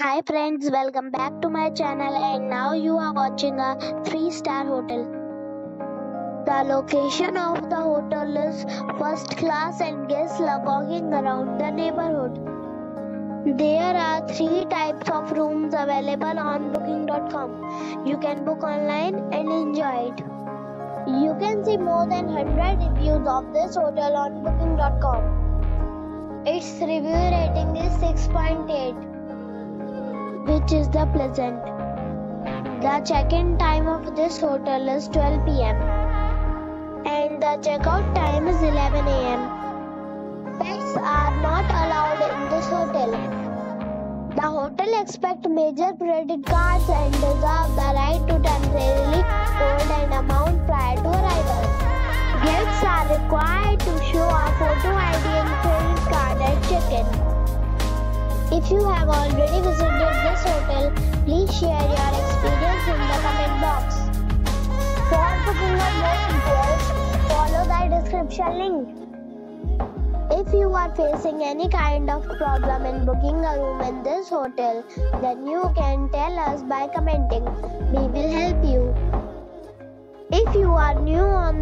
Hi friends, welcome back to my channel, and now you are watching a 3-star hotel. The location of the hotel is first class and guests love walking around the neighborhood. There are 3 types of rooms available on booking.com. You can book online and enjoy it. You can see more than 100 reviews of this hotel on booking.com. Its review rating is 6.8, which is the pleasant. The check-in time of this hotel is 12 p.m. and the check-out time is 11 a.m. Pets are not allowed in this hotel. The hotel accepts major credit cards and reserves the right to temporarily hold an amount prior to arrival. Guests are required to show a photo ID and credit card at check-in. If you have already visited this hotel, please share your experience in the comment box. For booking or more details, follow the description link. If you are facing any kind of problem in booking a room in this hotel, then you can tell us by commenting. We will help you. If you are new on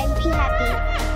and be happy.